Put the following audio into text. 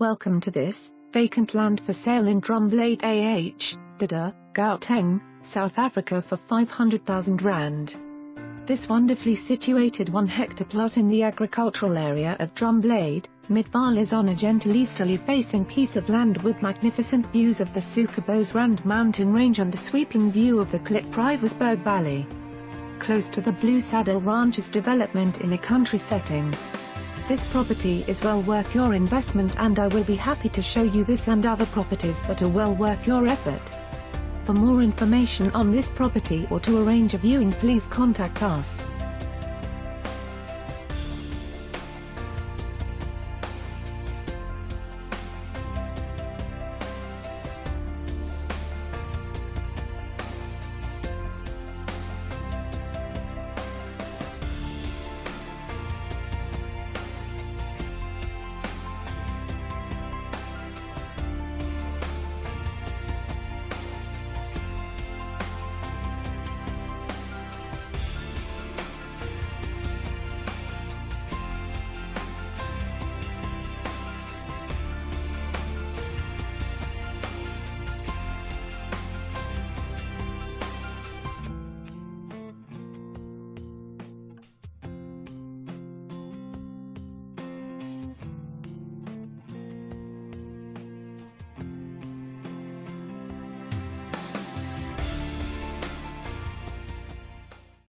Welcome to this, vacant land for sale in Drumblade AH, De Deur, Gauteng, South Africa for R500,000. This wonderfully situated 1 hectare plot in the agricultural area of Drumblade, Midvaal is on a gentle easterly facing piece of land with magnificent views of the Suikerbosrand mountain range and a sweeping view of the Klipriversburg valley. Close to the Blue Saddle Ranch's development in a country setting. This property is well worth your investment, and I will be happy to show you this and other properties that are well worth your effort. For more information on this property or to arrange a viewing, please contact us.